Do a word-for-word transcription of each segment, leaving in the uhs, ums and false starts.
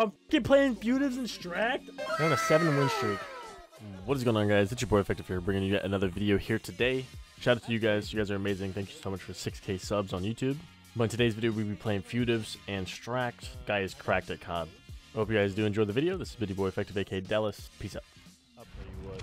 I'm fucking playing Futives and Stracked. We're on a seven win streak. What is going on, guys? It's your boy Effective here, bringing you another video here today. Shout out to you guys. You guys are amazing. Thank you so much for six K subs on YouTube. But in today's video, we'll be playing Futives and Stracked. Guy is cracked at C O D. I hope you guys do enjoy the video. This is your boy Effective, aka Dallas. Peace out. I'll tell you what.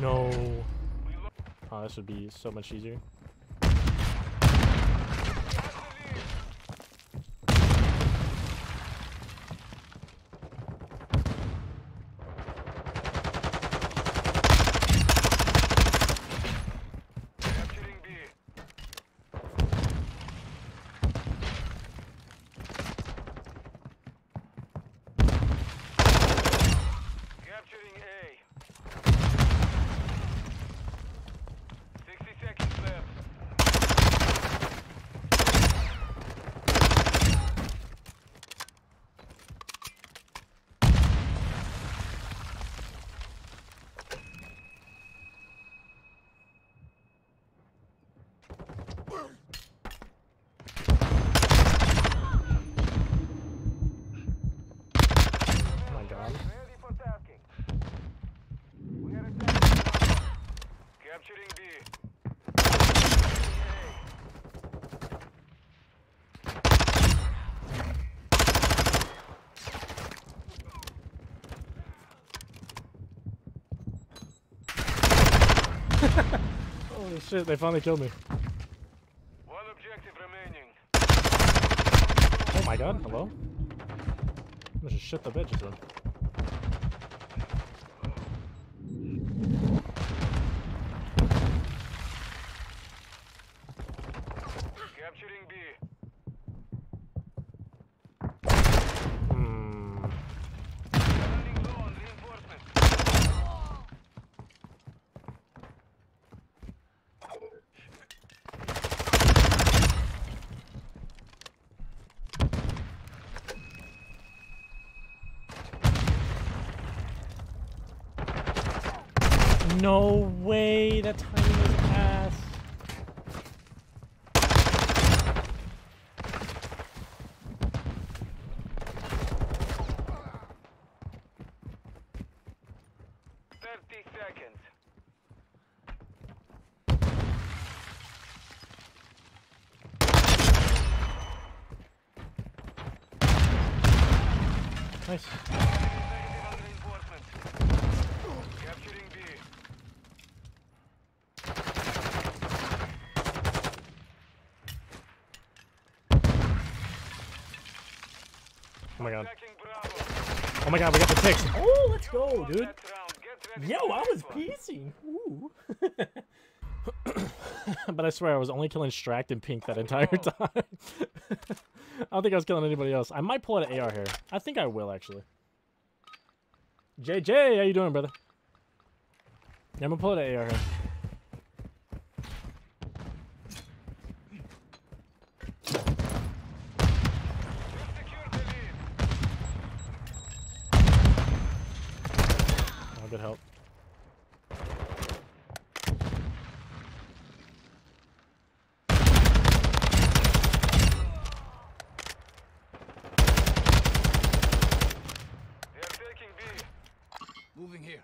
No. Oh, this would be so much easier. Capturing B. Holy shit, they finally killed me. One objective remaining. Oh my god, hello? I'm gonna just shut the bitches in. Capturing B. Hmm. Running low on reinforcement. No way, that timing was ass. thirty seconds. Nice. Capturing B. Oh my god. Oh my god, we got the ticks. Oh, let's go, dude. Yo, I was piecing. Ooh. But I swear I was only killing Stracked and Pink that entire time. I don't think I was killing anybody else. I might pull out an A R here. I think I will, actually. J J, how you doing, brother? Yeah, I'm gonna pull out an A R here. Good help. They are taking B. Moving here.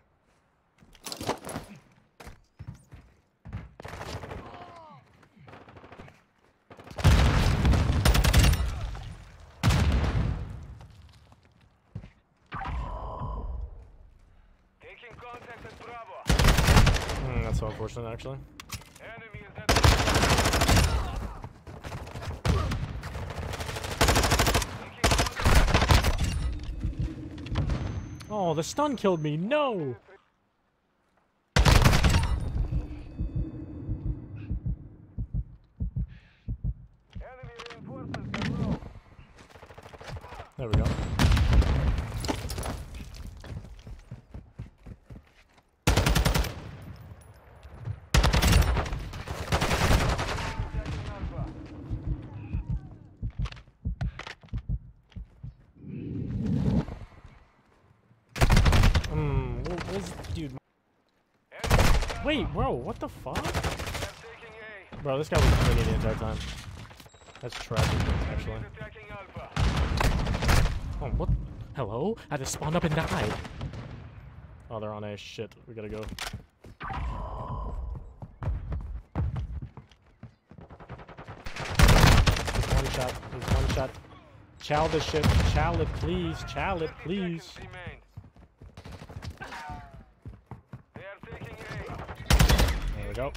Mm, that's so unfortunate, actually. Enemy is at oh, the stun killed me. No. Enemy reinforcements are low. There we go. Wait, bro, what the fuck? Bro, this guy was brilliant the entire time. That's tragic, actually. Oh, what? Hello? I just spawned up and died. Oh, they're on A. Shit, we gotta go. Just one shot. Just one shot. Chow this shit. Chow it, please. Chow it, please. There we go.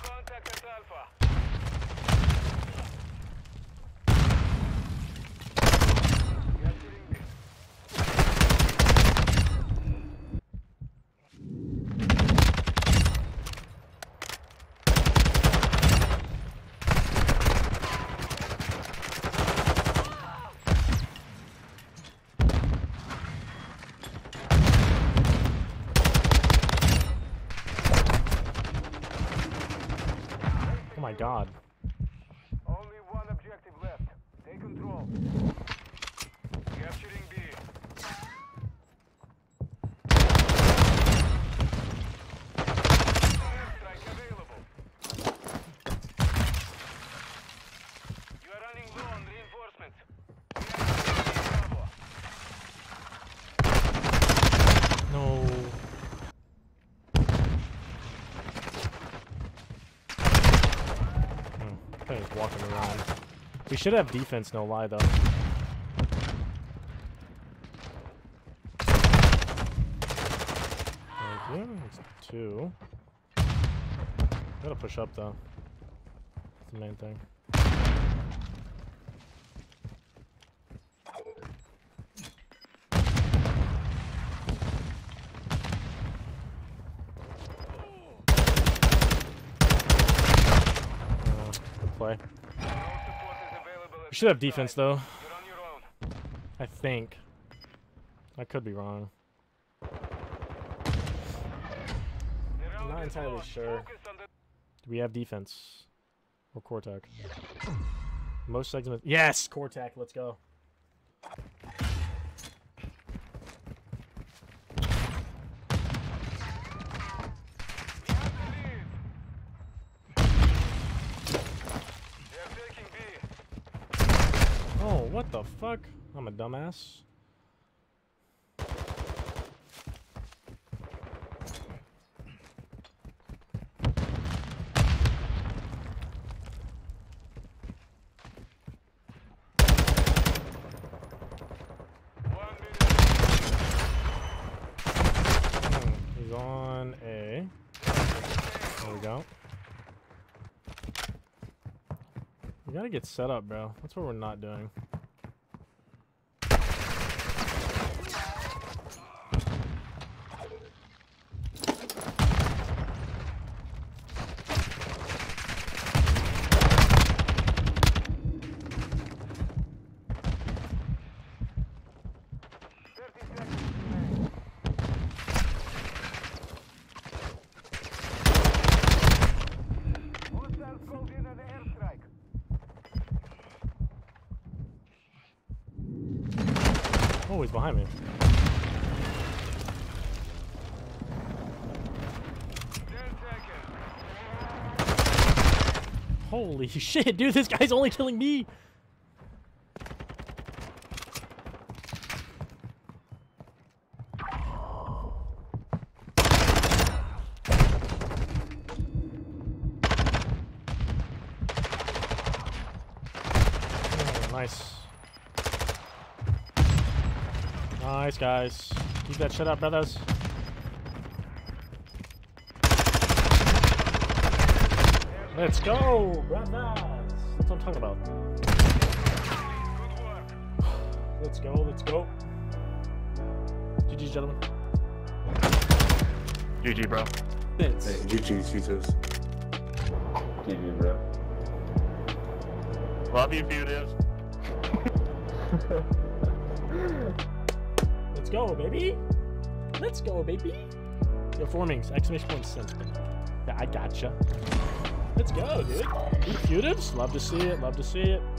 Oh my god. Only one objective left. Take control. Capturing B. Airstrike available. You are running low on reinforcements. No. He's walking around. We should have defense, no lie, though. Thank you. It's two. Gotta push up, though. That's the main thing. Play. We should have defense though. I think. I could be wrong. I'm not entirely sure. Do we have defense? Or Cortac? Most segments. Yes! Cortac, let's go. What the fuck? I'm a dumbass. Hmm, he's on A. There we go. We gotta get set up, bro. That's what we're not doing. Oh, he's behind me. Holy shit, dude, this guy's only killing me. Oh, nice. Nice, guys. Keep that shit up, brothers. Let's go, brothers. That's what I'm talking about. Let's go, let's go. G G, gentlemen. G G, bro. It's hey, G G, Jesus. G G, bro. Love you, Futives. Let's go, baby. Let's go, baby. Yo, formings. Exclamation point sense. Yeah, I gotcha. Let's go, dude. You Futives. Love to see it. Love to see it.